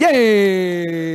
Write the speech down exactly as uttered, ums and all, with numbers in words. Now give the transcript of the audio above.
Yay!